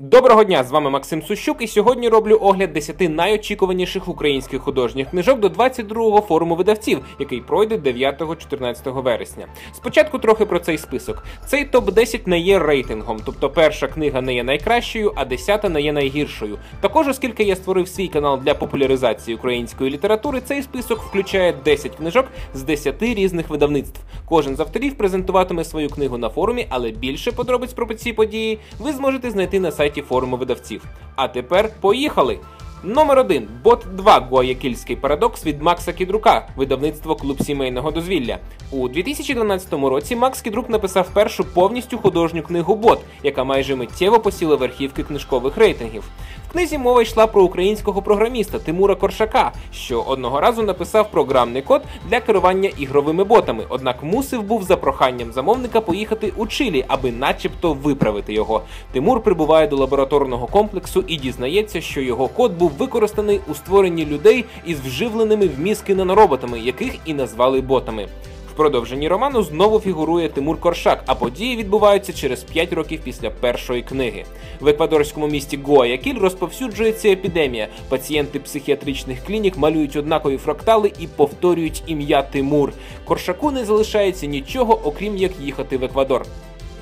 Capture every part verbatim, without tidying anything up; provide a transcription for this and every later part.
Доброго дня, з вами Максим Сущук, і сьогодні роблю огляд десяти найочікуваніших українських художніх книжок до двадцять другого форуму видавців, який пройде дев'ятого-чотирнадцятого вересня. Спочатку трохи про цей список. Цей топ десять не є рейтингом, тобто перша книга не є найкращою, а десята не є найгіршою. Також, оскільки я створив свій канал для популяризації української літератури, цей список включає десять книжок з десяти різних видавництв. Кожен з авторів презентуватиме свою книгу на форумі, але більше подробиць про ці події ви зможете знайти на сайті форуму видавців. А тепер поїхали! Номер один. бот два. Ґуаякільський парадокс від Макса Кідрука. Видавництво «Клуб сімейного дозвілля». У дві тисячі дванадцятому році Макс Кідрук написав першу повністю художню книгу «Бот», яка майже миттєво посіла верхівки книжкових рейтингів. В книзі мова йшла про українського програміста Тимура Коршака, що одного разу написав програмний код для керування ігровими ботами, однак мусив був за проханням замовника поїхати у Чилі, аби начебто виправити його. Тимур прибуває до лабораторного комплексу і дізнається, що його код був використаний у створенні людей із вживленими в мізки нанороботами, яких і назвали ботами. В продовженні роману знову фігурує Тимур Коршак, а події відбуваються через п'ять років після першої книги. В еквадорському місті Гуаякіль розповсюджується епідемія. Пацієнти психіатричних клінік малюють однакові фрактали і повторюють ім'я Тимур. Коршаку не залишається нічого, окрім як їхати в Еквадор.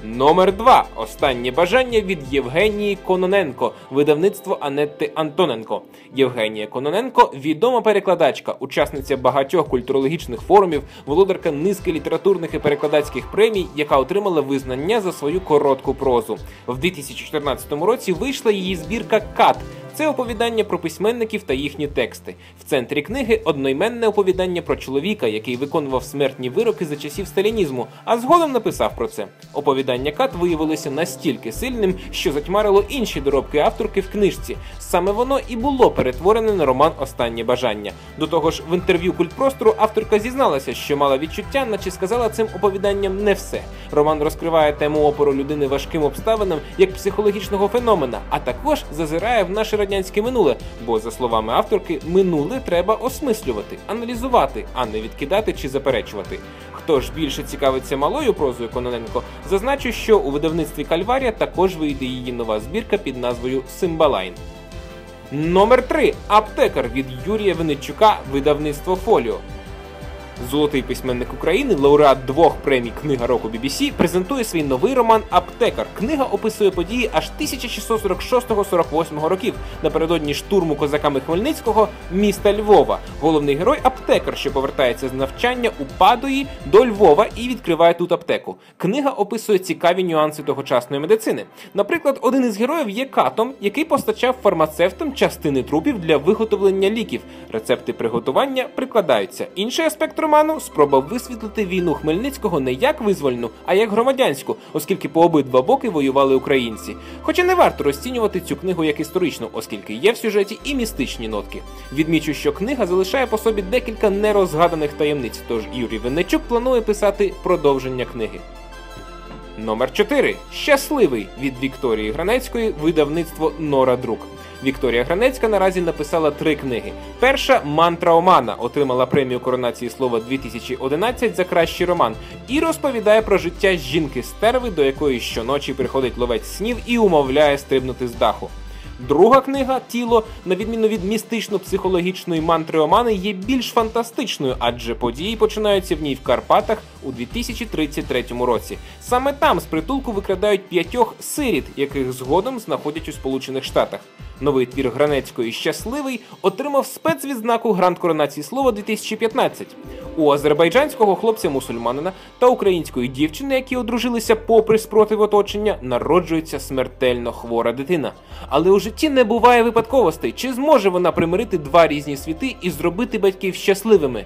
Номер два. «Останнє бажання» від Євгенії Кононенко. Видавництво Анетти Антоненко. Євгенія Кононенко – відома перекладачка, учасниця багатьох культурологічних форумів, володарка низки літературних і перекладацьких премій, яка отримала визнання за свою коротку прозу. В дві тисячі чотирнадцятому році вийшла її збірка «Кат». Це оповідання про письменників та їхні тексти. В центрі книги – одноіменне оповідання про чоловіка, який виконував смертні вироки за часів сталінізму, а згодом написав про це. Оповідання «Кат» виявилося настільки сильним, що затьмарило інші доробки авторки в книжці. Саме воно і було перетворене на роман «Останнє бажання». До того ж, в інтерв'ю «Культпростору» авторка зізналася, що мала відчуття, наче сказала цим оповіданням не все. Роман розкриває тему опору людини важким обставинам як психологічного феномена, а також зазирає в наше радянське минуле, бо, за словами авторки, минуле треба осмислювати, аналізувати, а не відкидати чи заперечувати. Хто ж більше цікавиться малою прозою Кононенко, зазначу, що у видавництві «Кальварія» також вийде її нова збірка під назвою «Симбалайн». Номер три. «Аптекар» від Юрія Винничука, видавництво «Фоліо». Золотий письменник України, лауреат двох премій «Книга року бі бі сі», презентує свій новий роман «Аптекар». Книга описує події аж тисяча шістсот сорок шостого — сорок восьмого років, напередодні штурму козаками Хмельницького міста Львова. Головний герой – аптекар, що повертається з навчання у Падуї до Львова і відкриває тут аптеку. Книга описує цікаві нюанси тогочасної медицини. Наприклад, один із героїв є катом, який постачав фармацевтам частини трупів для виготовлення ліків. Рецепти приготування прикладаються. Інший аспект роману спробав висвітлити війну Хмельницького не як визвольну, а як громадянську, оскільки по обидва боки воювали українці. Хоча не варто розцінювати цю книгу як історичну, оскільки є в сюжеті і містичні нотки. Відмічу, що книга залишає по собі декілька нерозгаданих таємниць, тож Юрій Винничук планує писати продовження книги. Номер чотири. «Щасливий» від Вікторії Гранецької, видавництво «Нора-Друк». Вікторія Гранецька наразі написала три книги. Перша – «Мантра Омана», отримала премію коронації слова дві тисячі одинадцять за кращий роман і розповідає про життя жінки-стерви, до якої щоночі приходить ловець снів і умовляє стрибнути з даху. Друга книга «Тіло», на відміну від містично-психологічної «Мантри Омани», є більш фантастичною, адже події починаються в ній в Карпатах у дві тисячі тридцять третьому році. Саме там з притулку викрадають п'ятьох сиріт, яких згодом знаходять у Сполучених Штатах. Новий твір Гранецької «Щасливий» отримав спецвідзнаку «Гранд коронації слова дві тисячі п'ятнадцять». У азербайджанського хлопця-мусульманина та української дівчини, які одружилися попри спротив оточення, народжується смертельно хвора дитина. Але у житті не буває випадковостей. Чи зможе вона примирити два різні світи і зробити батьків щасливими?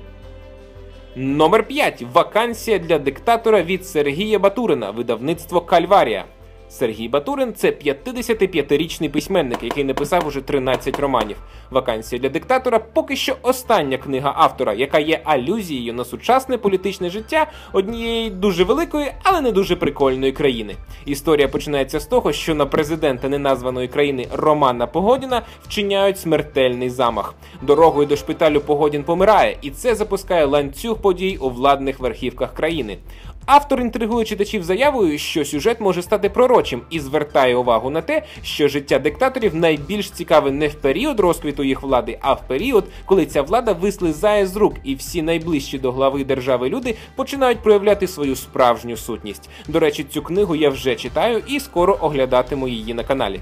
Номер п'ять. «Вакансія для диктатора» від Сергія Батурина, видавництво «Кальварія». Сергій Батурин – це п'ятдесятип'ятирічний письменник, який написав уже тринадцять романів. «Вакансія для диктатора» – поки що остання книга автора, яка є алюзією на сучасне політичне життя однієї дуже великої, але не дуже прикольної країни. Історія починається з того, що на президента неназваної країни Романа Погодіна вчиняють смертельний замах. Дорогою до шпиталю Погодін помирає, і це запускає ланцюг подій у владних верхівках країни. Автор інтригує читачів заявою, що сюжет може стати пророчим і звертає увагу на те, що життя диктаторів найбільш цікаве не в період розквіту їх влади, а в період, коли ця влада вислизає з рук і всі найближчі до глави держави люди починають проявляти свою справжню сутність. До речі, цю книгу я вже читаю і скоро оглядатиму її на каналі.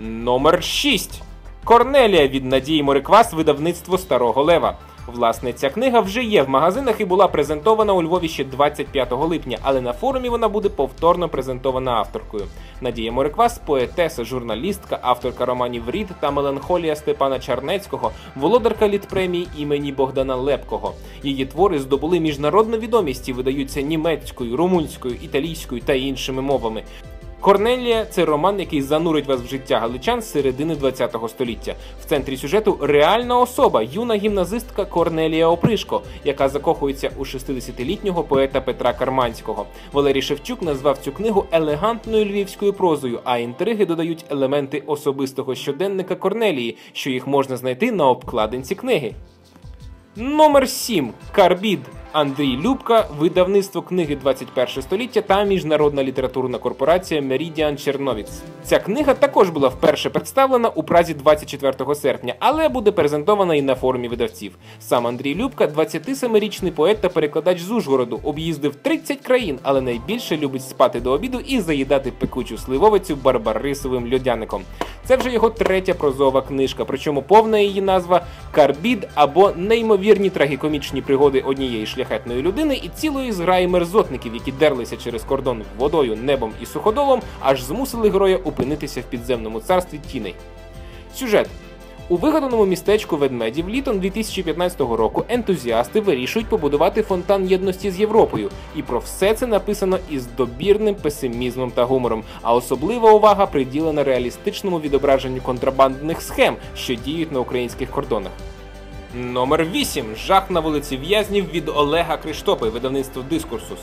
Номер шість. Корнелія від Надії Мориквас, видавництво Старого Лева. Власне, ця книга вже є в магазинах і була презентована у Львові ще двадцять п'ятого липня, але на форумі вона буде повторно презентована авторкою. Надія Мориквас – поетеса, журналістка, авторка романів «Рід» та «Меланхолія» Степана Чарнецького, володарка літтпремії імені Богдана Лепкого. Її твори здобули міжнародну відомість і видаються німецькою, румунською, італійською та іншими мовами. «Корнелія» – це роман, який занурить вас в життя галичан з середини двадцятого століття. В центрі сюжету реальна особа – юна гімназистка Корнелія Опришко, яка закохується у шістдесятилітнього поета Петра Карманського. Валерій Шевчук назвав цю книгу елегантною львівською прозою, а інтриги додають елементи особистого щоденника Корнелії, що їх можна знайти на обкладинці книги. Номер сім. Карбід. Андрій Любка, видавництво книги двадцять перше століття та міжнародна літературна корпорація Meridian Черновіц. Ця книга також була вперше представлена у Празі двадцять четвертого серпня, але буде презентована і на форумі видавців. Сам Андрій Любка, двадцятисемирічний поет та перекладач з Ужгороду, об'їздив тридцять країн, але найбільше любить спати до обіду і заїдати пекучу сливовицю барбарисовим льодяником. Це вже його третя прозова книжка, причому повна її назва «Карбід» або «Неймовірні трагікомічні пригоди однієї шляхетної людини і цілої зграї мерзотників, які дерлися через кордон водою, небом і суходолом, аж змусили героя опинитися в підземному царстві тіней». Сюжет. У вигаданому містечку ведмедів літом дві тисячі п'ятнадцятого року ентузіасти вирішують побудувати фонтан єдності з Європою. І про все це написано із добірним песимізмом та гумором. А особлива увага приділена реалістичному відображенню контрабандних схем, що діють на українських кордонах. Номер вісім. Жах на вулиці В'язнів від Олега Криштопи, видавництво «Дискурсус».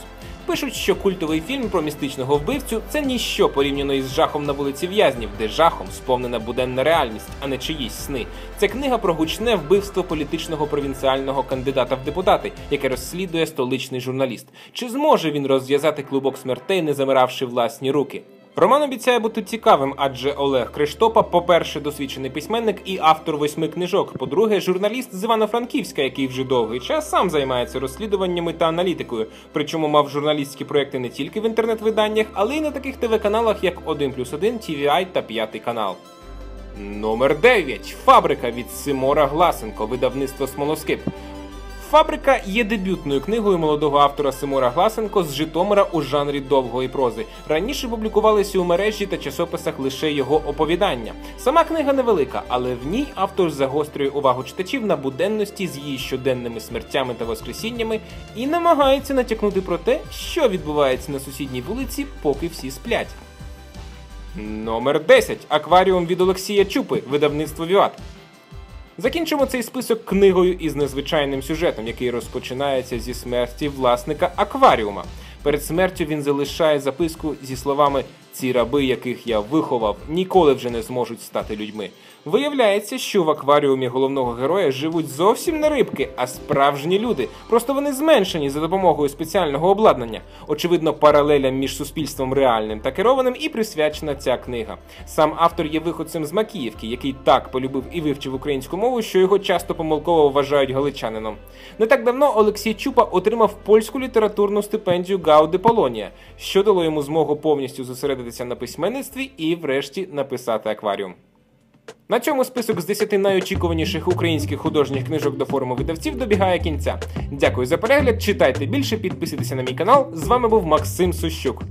Пишуть, що культовий фільм про містичного вбивцю – це ніщо порівняно із жахом на вулиці В'язнів, де жахом сповнена буденна реальність, а не чиїсь сни. Це книга про гучне вбивство політичного провінціального кандидата в депутати, яке розслідує столичний журналіст. Чи зможе він розв'язати клубок смертей, не замиравши власні руки? Роман обіцяє бути цікавим, адже Олег Криштопа, по-перше, досвідчений письменник і автор восьми книжок, по-друге, журналіст з Івано-Франківська, який вже довгий час сам займається розслідуваннями та аналітикою, причому мав журналістські проєкти не тільки в інтернет-виданнях, але й на таких ТВ-каналах, як один плюс один, ті ві ай та п'ятий канал. Номер дев'ять. Фабрика від Симора Гласенко, видавництво «Смолоскип». «Фабрика» є дебютною книгою молодого автора Симора Гласенко з Житомира у жанрі довгої прози. Раніше публікувалися у мережі та часописах лише його оповідання. Сама книга невелика, але в ній автор загострює увагу читачів на буденності з її щоденними смертями та воскресіннями і намагається натякнути про те, що відбувається на сусідній вулиці, поки всі сплять. Номер десять. «Акваріум» від Олексія Чупи, видавництво «Віват». Закінчимо цей список книгою із незвичайним сюжетом, який розпочинається зі смерті власника акваріума. Перед смертю він залишає записку зі словами «Ці раби, яких я виховав, ніколи вже не зможуть стати людьми». Виявляється, що в акваріумі головного героя живуть зовсім не рибки, а справжні люди. Просто вони зменшені за допомогою спеціального обладнання. Очевидно, паралелям між суспільством реальним та керованим і присвячена ця книга. Сам автор є виходцем з Макіївки, який так полюбив і вивчив українську мову, що його часто помилково вважають галичанином. Не так давно Олексій Чупа отримав польську літературну стипендію Гауди Полонія, що дало йому змогу повністю зосередитися на письменництві і, врешті, написати акваріум. На цьому список з десяти найочікуваніших українських художніх книжок до форуму видавців добігає кінця. Дякую за перегляд, читайте більше, підписуйтеся на мій канал. З вами був Максим Сущук.